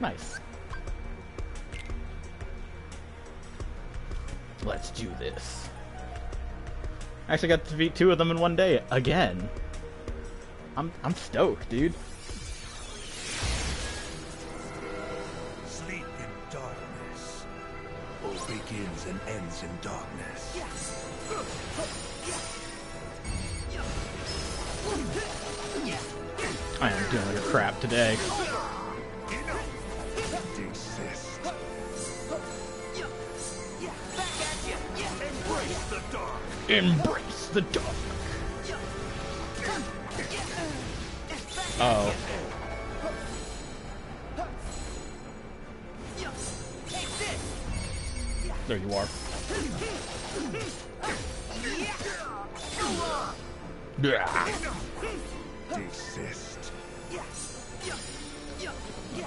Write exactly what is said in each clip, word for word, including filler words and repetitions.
Nice. Let's do this. I actually got to defeat two of them in one day again. I'm I'm stoked, dude. Sleep in darkness. All begins and ends in darkness. Yes. I am doing like crap today. Embrace the dark. Uh oh. There you are. Desist.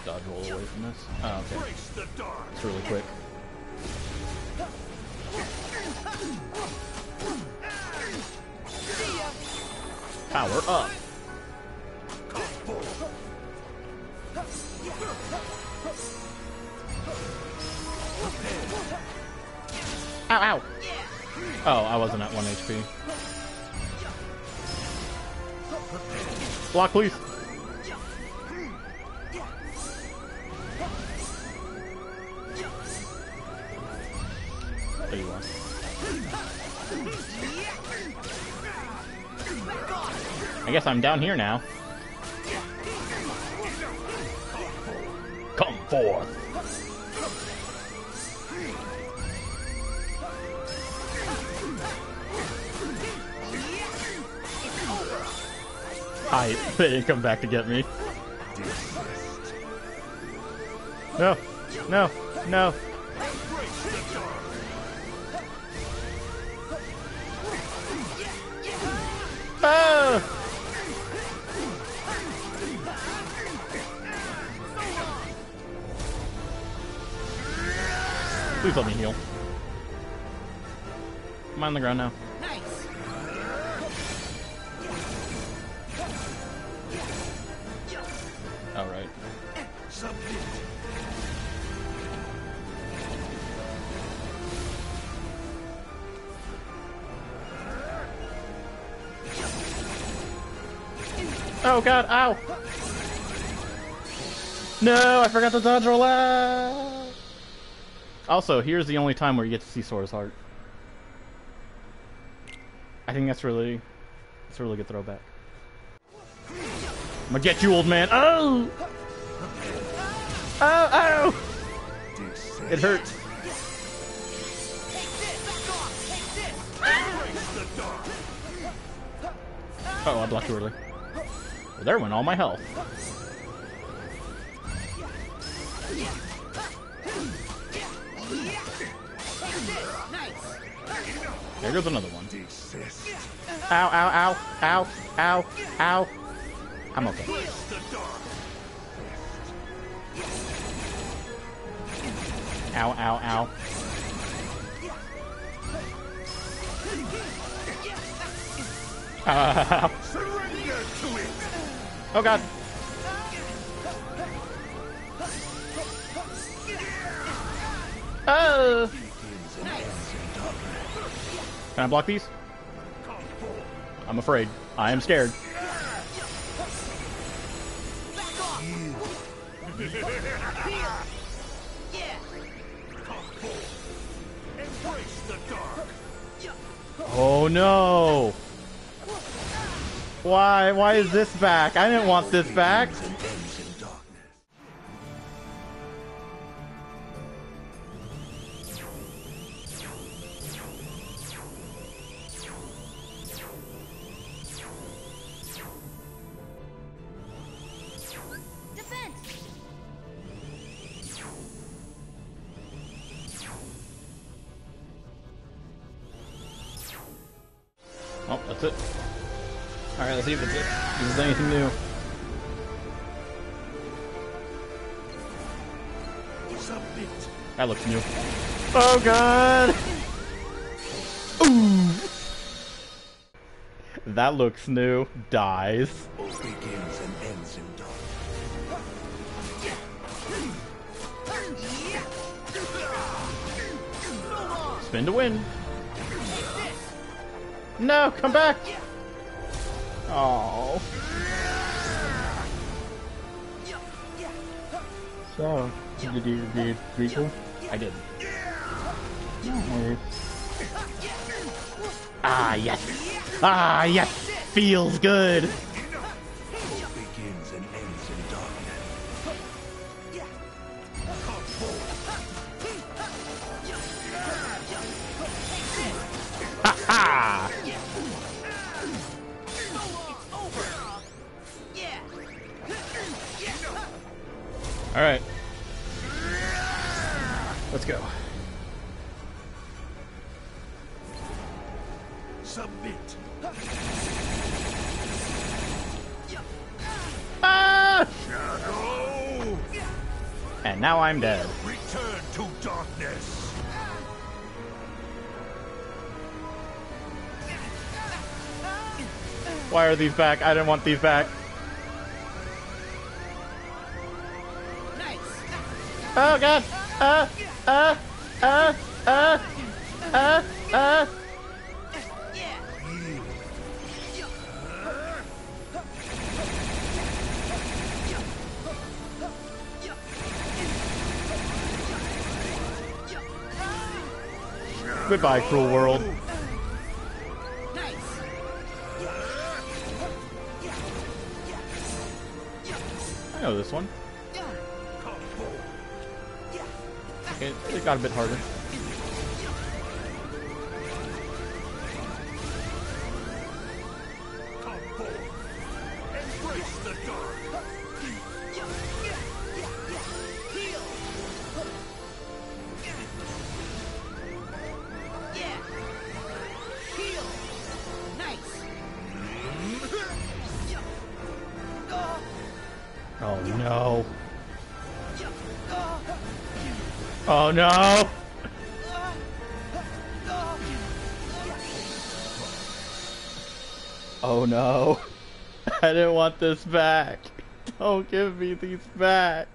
Dodge roll away from this. Oh, okay. It's really quick. Power up. Ow, ow. Oh, I wasn't at one H P. Block, please. There you are. I guess I'm down here now. Come forth. I they didn't come back to get me. No, no, no. Ah! Please let me heal. I'm on the ground now. Nice. All right. Oh God! Ow! No, I forgot the dodge roll. Out. Also, here's the only time where you get to see Sora's heart. I think that's really, that's a really good throwback. I'm gonna get you, old man. Oh! Oh, oh! It hurts. Uh-oh, I blocked too early. Well, there went all my health. There goes another one. Ow, ow, ow, ow, ow, ow. I'm okay. Ow, ow, ow. Uh, oh, God. Oh! Can I block these? I'm afraid. I am scared. Oh no! Why? Why is this back? I didn't want this back. Oh, that's it. Alright, let's see if it's it. If there's anything new. That looks new. Oh God! Ooh! That looks new. Dies. All begins and ends in dark. Spin to win. No, come back! Oh. So, did you do Rico? I did. Ah, yes! Ah, yes! Feels good! Alright. Let's go. Submit. Ah! Shadow. And now I'm dead. Return to darkness. Why are these back? I didn't want these back. Oh god! Uh, uh, uh, uh, uh, uh. Goodbye, cruel world. I know this one. It, it got a bit harder. Embrace the dark. Oh no. Oh no! Oh no! I didn't want this back! Don't give me these back!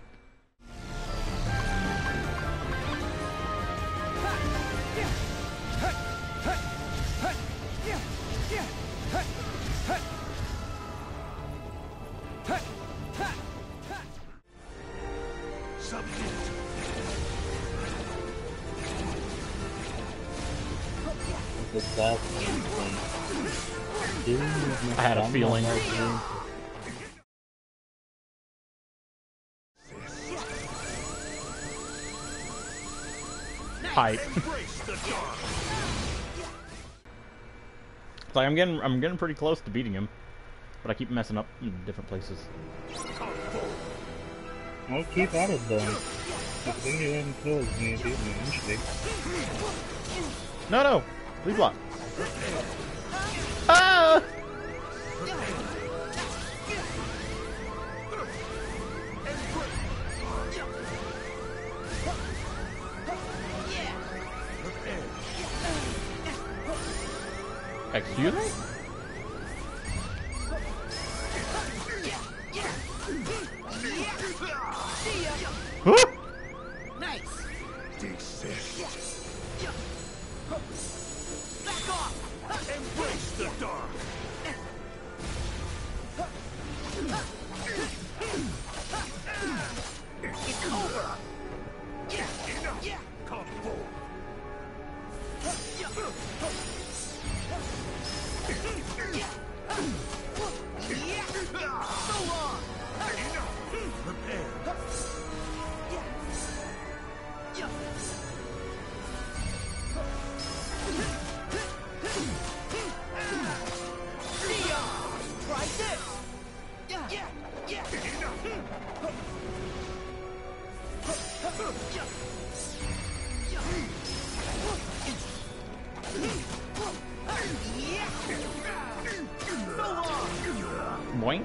That I had a feeling. Hype. Like I'm getting, I'm getting pretty close to beating him, but I keep messing up in different places. I'll keep out of them. No, no. We block. Ah! Excuse me? Huh? Boink.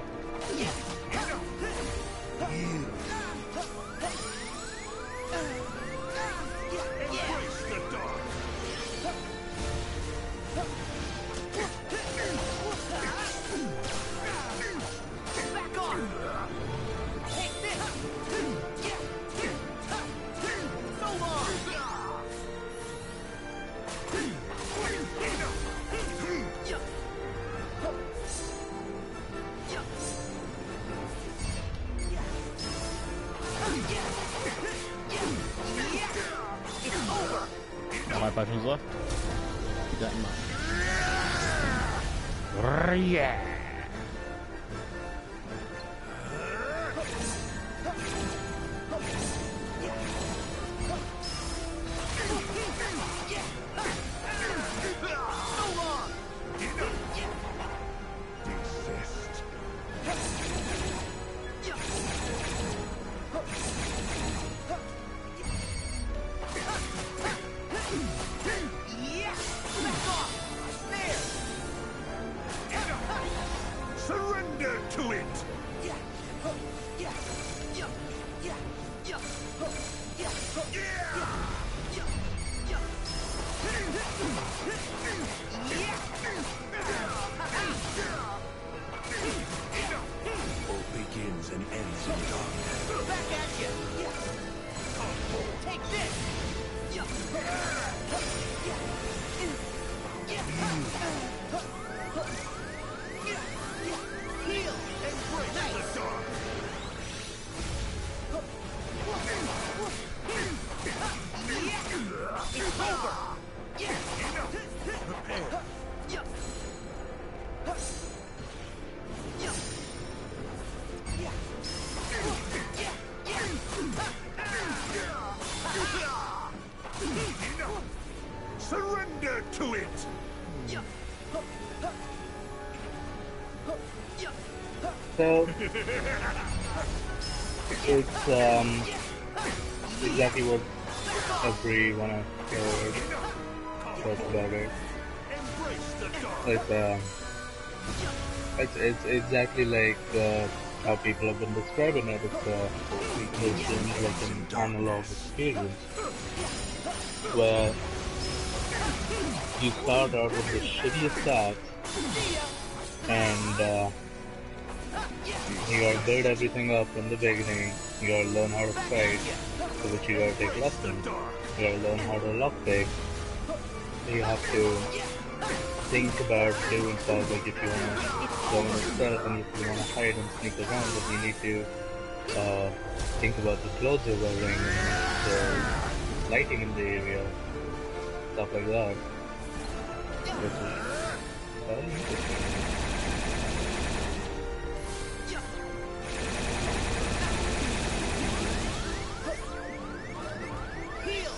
have five minutes left. Keep that in mind. Yeah. So, it's um, exactly what every one of your talks about, right? Like, uh, it's, it's exactly like uh, how people have been describing it. It's uh, like an analog experience, where you start out with the shittiest stats, and uh, you gotta build everything up in the beginning. You gotta learn how to fight, for which you gotta take lessons. You gotta learn how to lockpick. You have to think about doing stuff, like if you wanna go on yourself and if you wanna hide and sneak around, but you need to uh, think about the clothes you're wearing and the lighting in the area, stuff like that. Which is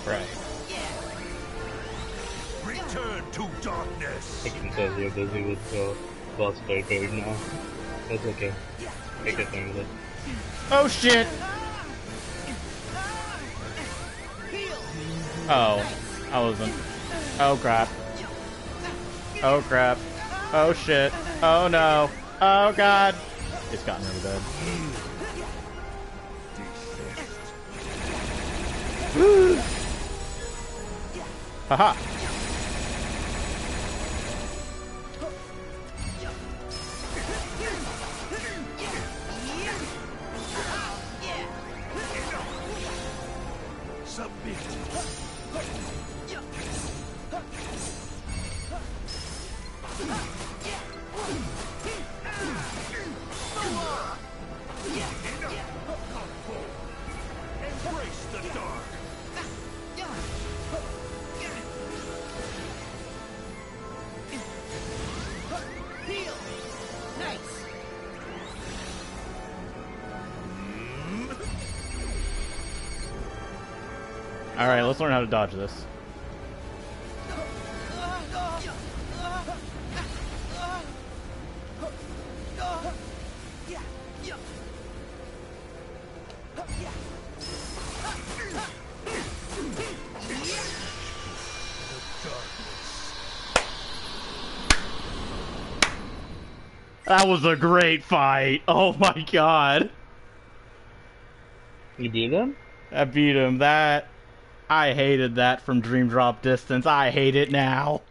right. Return to darkness. I can tell you're busy with the boss fight right now. That's okay. Make a thing with it. Oh shit! Oh, I wasn't. Oh crap. Oh crap. Oh shit. Oh no. Oh god. It's gotten really bad. Woo! Haha! Submit. Embrace the dark. Alright, let's learn how to dodge this. That was a great fight! Oh my god! You beat him? I beat him. That... I hated that from Dream Drop Distance. I hate it now.